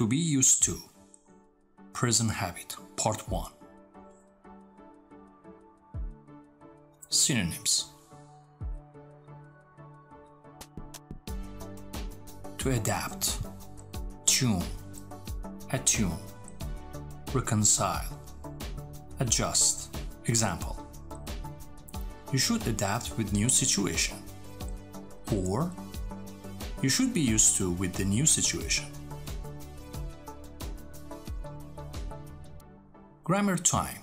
To be used to. Present habit, part 1. Synonyms. To adapt, tune, attune, reconcile, adjust. Example: you should adapt with new situation, or you should be used to with the new situation. Grammar time.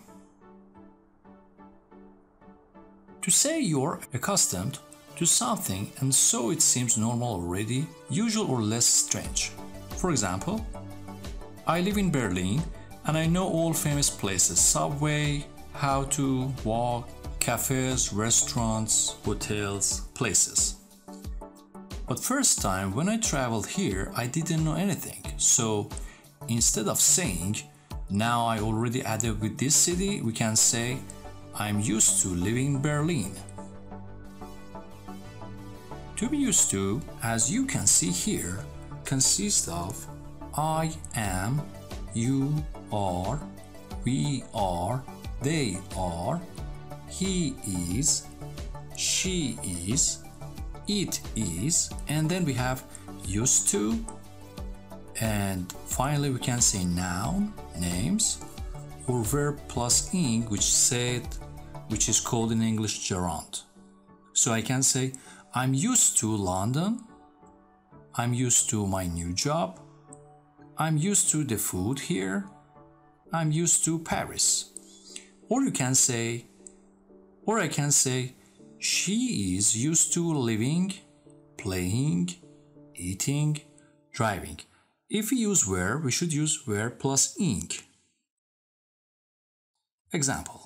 To say you're accustomed to something and so it seems normal already, usual or less strange. For example, I live in Berlin and I know all famous places: subway, how to walk, cafes, restaurants, hotels, places. But first time when I traveled here, I didn't know anything. So instead of saying, now I already added with this city, we can say, I'm used to living in Berlin. To be used to, as you can see here, consists of I am, you are, we are, they are, he is, she is, it is, and then we have used to, and finally we can say noun, names, or verb plus ing, which is called in English gerund. So I can say I'm used to London, I'm used to my new job, I'm used to the food here, I'm used to Paris. Or you can say, or I can say, she is used to living, playing, eating, driving. If we use where, we should use where plus ing. Example: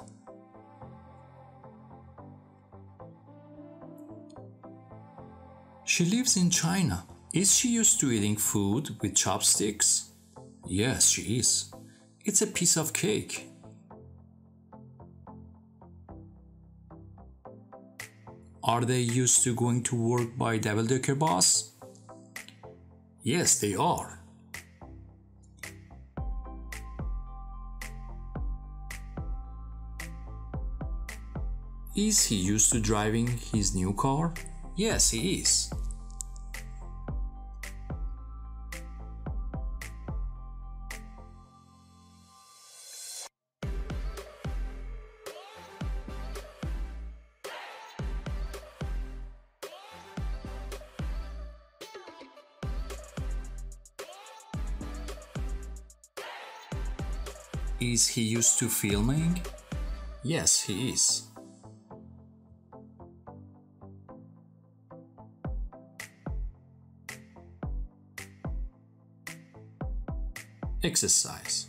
she lives in China. Is she used to eating food with chopsticks? Yes, she is. It's a piece of cake. Are they used to going to work by double-decker bus? Yes, they are. Is he used to driving his new car? Yes, he is. Is he used to filming? Yes, he is. Exercise.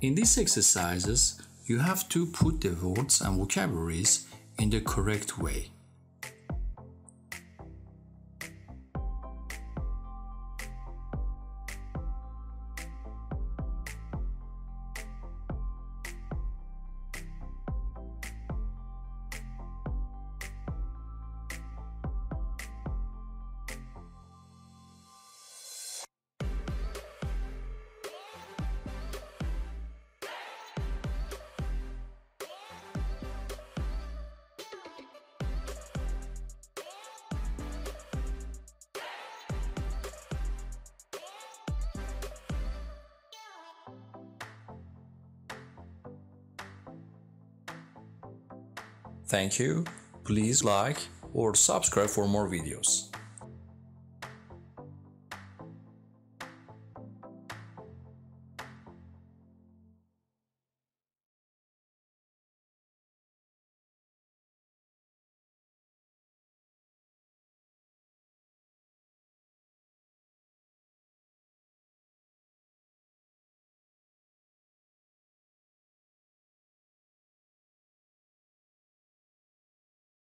In these exercises, you have to put the words and vocabularies in the correct way. Thank you. Please like or subscribe for more videos.